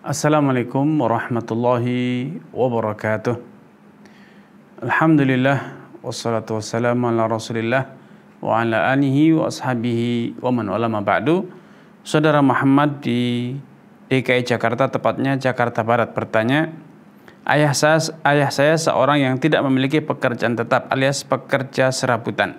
Assalamualaikum warahmatullahi wabarakatuh. Alhamdulillah, wassalatu wassalamu ala rasulillah wa ala alihi wa ashabihi wa man wala ma ba'du. Saudara Muhammad di DKI Jakarta, tepatnya Jakarta Barat, bertanya, ayah saya seorang yang tidak memiliki pekerjaan tetap alias pekerja serabutan.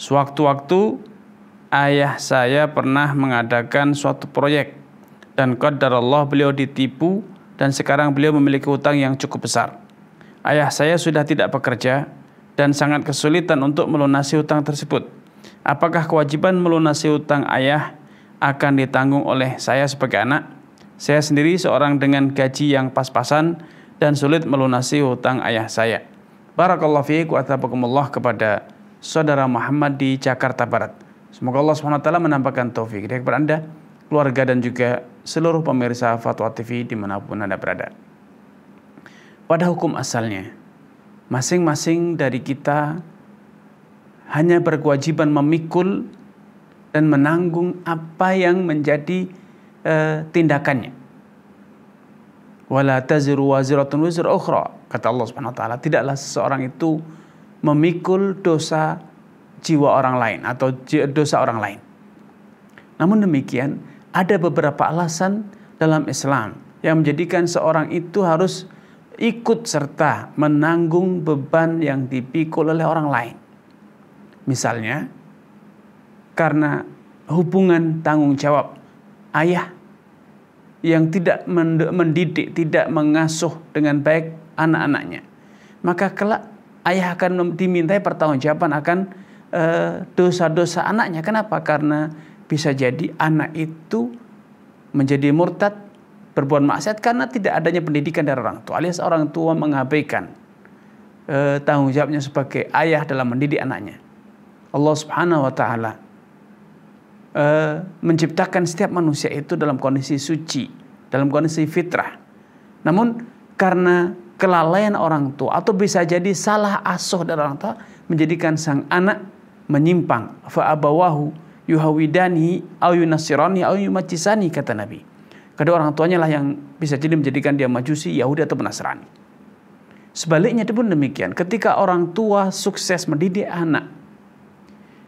Sewaktu-waktu ayah saya pernah mengadakan suatu proyek dan qadarallah beliau ditipu dan sekarang beliau memiliki hutang yang cukup besar. Ayah saya sudah tidak bekerja dan sangat kesulitan untuk melunasi hutang tersebut. Apakah kewajiban melunasi hutang ayah akan ditanggung oleh saya sebagai anak? Saya sendiri seorang dengan gaji yang pas-pasan dan sulit melunasi hutang ayah saya. Barakallahu fiikum wa taqabbalallahu kepada saudara Muhammad di Jakarta Barat. Semoga Allah SWT menampakkan taufik kepada Anda, keluarga, dan juga seluruh pemirsa Fatwa TV dimanapun Anda berada. Pada hukum asalnya, masing-masing dari kita hanya berkewajiban memikul dan menanggung apa yang menjadi tindakannya. Wala taziru waziratun wizra ukhra, kata Allah Subhanahu wa taala, tidaklah seseorang itu memikul dosa jiwa orang lain atau dosa orang lain. Namun demikian, ada beberapa alasan dalam Islam yang menjadikan seorang itu harus ikut serta menanggung beban yang dipikul oleh orang lain. Misalnya, karena hubungan tanggung jawab ayah yang tidak mendidik, tidak mengasuh dengan baik anak-anaknya, maka kelak ayah akan dimintai pertanggungjawaban akan dosa-dosa anaknya. Kenapa? Karena bisa jadi anak itu menjadi murtad, berbuat maksiat karena tidak adanya pendidikan dari orang tua, alias orang tua mengabaikan tanggung jawabnya sebagai ayah dalam mendidik anaknya. Allah Subhanahu wa taala menciptakan setiap manusia itu dalam kondisi suci, dalam kondisi fitrah. Namun karena kelalaian orang tua atau bisa jadi salah asuh dari orang tua menjadikan sang anak menyimpang. Fa'abawahu yuhawidani au yunasirani au yumacisani, kata Nabi. Kedua orang tuanya lah yang bisa jadi menjadikan dia Majusi, Yahudi, atau Nasrani. Sebaliknya pun demikian. Ketika orang tua sukses mendidik anak,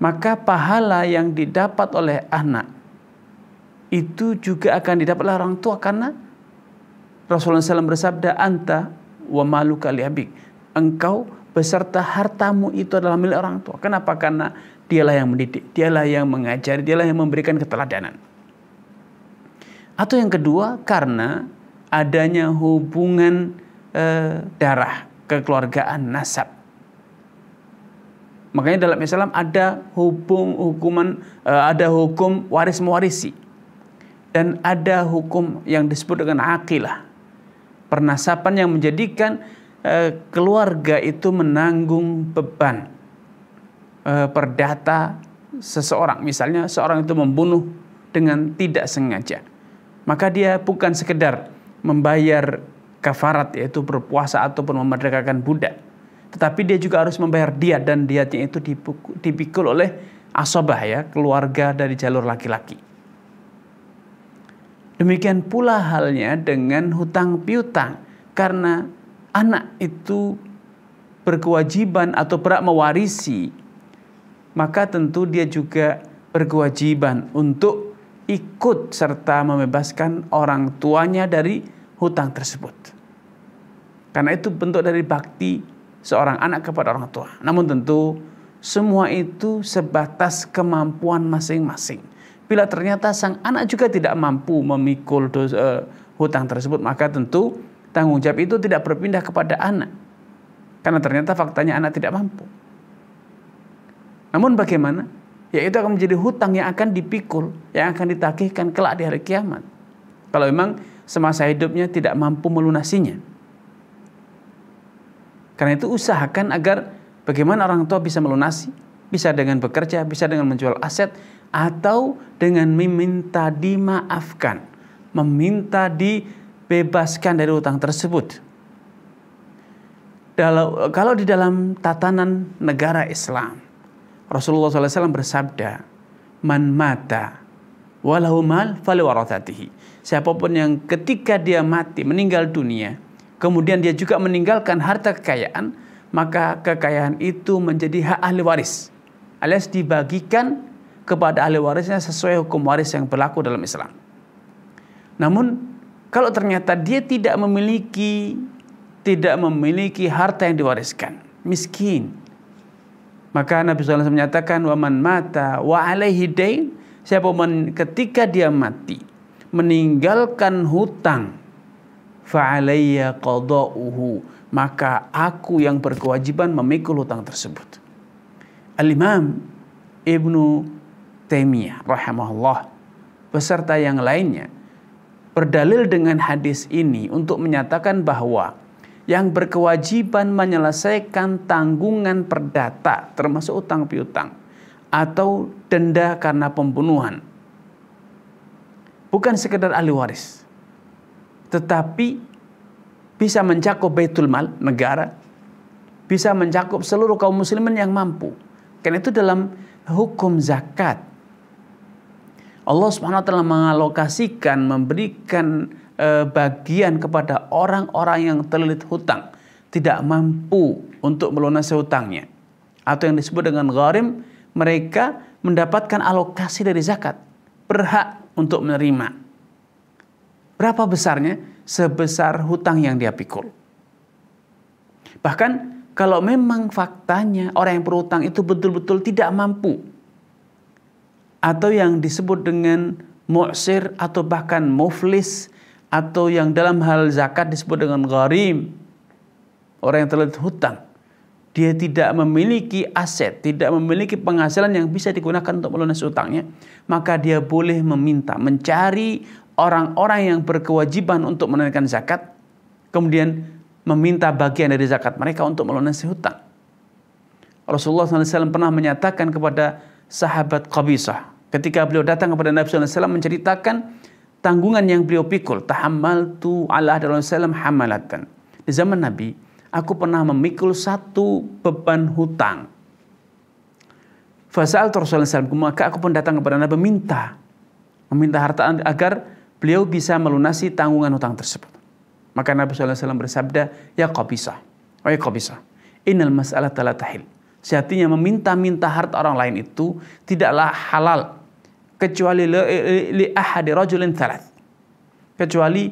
maka pahala yang didapat oleh anak itu juga akan didapat oleh orang tua, karena Rasulullah SAW bersabda, anta wa maluka li abik, engkau beserta hartamu itu adalah milik orang tua. Kenapa? Karena dialah yang mendidik, dialah yang mengajari, dialah yang memberikan keteladanan. Atau yang kedua, karena adanya hubungan darah, kekeluargaan, nasab. Makanya dalam Islam ada hukum waris mewarisi, dan ada hukum yang disebut dengan aqilah, pernasapan yang menjadikan keluarga itu menanggung beban perdata seseorang. Misalnya seorang itu membunuh dengan tidak sengaja, maka dia bukan sekedar membayar kafarat, yaitu berpuasa ataupun memerdekakan budak, tetapi dia juga harus membayar diat, dan diatnya itu dipikul oleh asabah, ya, keluarga dari jalur laki-laki. Demikian pula halnya dengan hutang piutang, karena anak itu berkewajiban atau berhak mewarisi, maka tentu dia juga berkewajiban untuk ikut serta membebaskan orang tuanya dari hutang tersebut. Karena itu bentuk dari bakti seorang anak kepada orang tua. Namun tentu semua itu sebatas kemampuan masing-masing. Bila ternyata sang anak juga tidak mampu memikul hutang tersebut, maka tentu tanggung jawab itu tidak berpindah kepada anak, karena ternyata faktanya anak tidak mampu. Namun bagaimana? Ya, itu akan menjadi hutang yang akan dipikul, yang akan ditagihkan kelak di hari kiamat, kalau memang semasa hidupnya tidak mampu melunasinya. Karena itu usahakan agar bagaimana orang tua bisa melunasi, bisa dengan bekerja, bisa dengan menjual aset, atau dengan meminta dimaafkan, meminta dibebaskan dari hutang tersebut. Kalau di dalam tatanan negara Islam, Rasulullah SAW bersabda, man mata walahu mal falwarasatihi. Siapapun yang ketika dia mati meninggal dunia, kemudian dia juga meninggalkan harta kekayaan, maka kekayaan itu menjadi hak ahli waris, alias dibagikan kepada ahli warisnya sesuai hukum waris yang berlaku dalam Islam. Namun kalau ternyata dia tidak memiliki harta yang diwariskan, miskin, maka Nabi SAW menyatakan waman mata wa alaihi dain, siapapun ketika dia mati meninggalkan hutang, fa alayya qada'uhu, maka aku yang berkewajiban memikul hutang tersebut. Al-Imam Ibnu Taimiyah rahimahullah beserta yang lainnya berdalil dengan hadis ini untuk menyatakan bahwa yang berkewajiban menyelesaikan tanggungan perdata termasuk utang piutang atau denda karena pembunuhan bukan sekedar ahli waris, tetapi bisa mencakup baitul mal negara, bisa mencakup seluruh kaum muslimin yang mampu. Karena itu dalam hukum zakat Allah Subhanahu wa ta'ala mengalokasikan, memberikan bagian kepada orang-orang yang terlilit hutang, tidak mampu untuk melunasi hutangnya, atau yang disebut dengan gharim, mereka mendapatkan alokasi dari zakat, berhak untuk menerima. Berapa besarnya? Sebesar hutang yang dia pikul. Bahkan kalau memang faktanya orang yang berhutang itu betul-betul tidak mampu, atau yang disebut dengan mu'sir atau bahkan muflis, atau yang dalam hal zakat disebut dengan gharim, orang yang terlilit hutang, dia tidak memiliki aset, tidak memiliki penghasilan yang bisa digunakan untuk melunasi hutangnya, maka dia boleh meminta, mencari orang-orang yang berkewajiban untuk menunaikan zakat, kemudian meminta bagian dari zakat mereka untuk melunasi hutang. Rasulullah SAW pernah menyatakan kepada sahabat Qabisah ketika beliau datang kepada Nabi SAW menceritakan tanggungan yang beliau pikul, tahammaltu ala Rasulullah hamalatan. Di zaman Nabi, aku pernah memikul satu beban hutang. Fasa'altu Rasulullah, maka aku pun datang kepada Nabi meminta harta agar beliau bisa melunasi tanggungan hutang tersebut. Maka Nabi SAW bersabda, ya Qabisah, wahai Qabisah, innal mas'alata la tahil. Sejatinya meminta-minta harta orang lain itu tidaklah halal kecuali li ahadi rajulin thalath, kecuali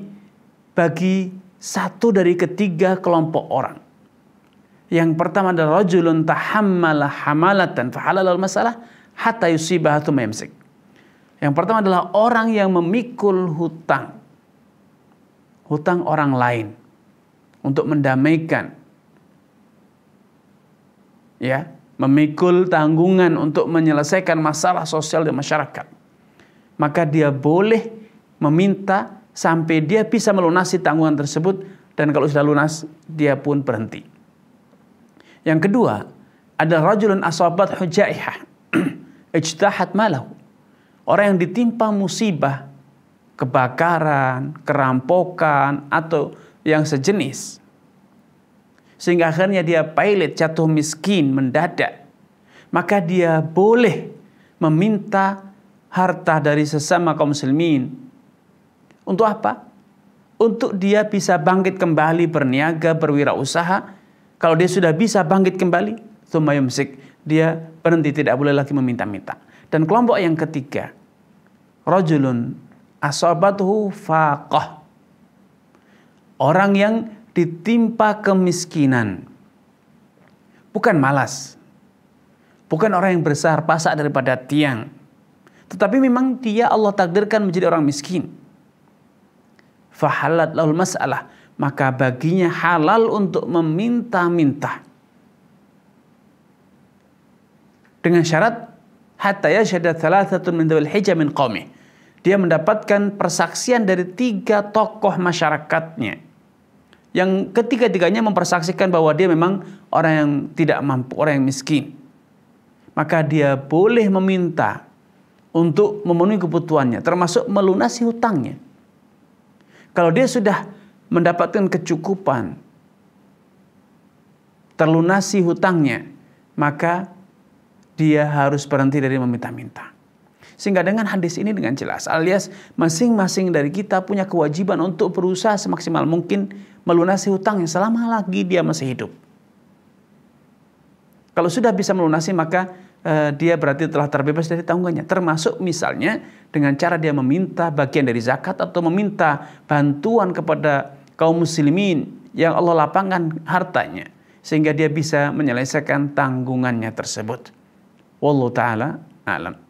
bagi satu dari ketiga kelompok orang. Yang pertama adalah rajulun tahammala hamalatan fahalalal masalah hatta yusibah thumma yamsik. Yang pertama adalah orang yang memikul hutang orang lain untuk mendamaikan, ya, memikul tanggungan untuk menyelesaikan masalah sosial di masyarakat, maka dia boleh meminta sampai dia bisa melunasi tanggungan tersebut, dan kalau sudah lunas dia pun berhenti. Yang kedua adalah rajulun asabat hujaihah ijtahat malahu, orang yang ditimpa musibah, kebakaran, kerampokan atau yang sejenis, sehingga akhirnya dia pailit, jatuh miskin mendadak, maka dia boleh meminta harta dari sesama kaum muslimin. Untuk apa? Untuk dia bisa bangkit kembali, berniaga, berwirausaha. Kalau dia sudah bisa bangkit kembali, tsumma yumsik, dia berhenti, tidak boleh lagi meminta-minta. Dan kelompok yang ketiga, rajulun asabathu faqah, orang yang ditimpa kemiskinan, bukan malas, bukan orang yang bersahar pasak daripada tiang, tetapi memang dia Allah takdirkan menjadi orang miskin. Fahalat lahul masalah, maka baginya halal untuk meminta-minta dengan syarat hatta yashhada thalathatun min dhul hijja min qaumi, dia mendapatkan persaksian dari tiga tokoh masyarakatnya yang ketiga-tiganya mempersaksikan bahwa dia memang orang yang tidak mampu, orang yang miskin. Maka dia boleh meminta untuk memenuhi kebutuhannya, termasuk melunasi hutangnya. Kalau dia sudah mendapatkan kecukupan, terlunasi hutangnya, maka dia harus berhenti dari meminta-minta. Sehingga dengan hadis ini dengan jelas, alias masing-masing dari kita punya kewajiban untuk berusaha semaksimal mungkin melunasi hutang yang selama lagi dia masih hidup. Kalau sudah bisa melunasi, maka dia berarti telah terbebas dari tanggungannya. Termasuk misalnya dengan cara dia meminta bagian dari zakat atau meminta bantuan kepada kaum muslimin yang Allah lapangkan hartanya, sehingga dia bisa menyelesaikan tanggungannya tersebut. Wallahu ta'ala a'lam.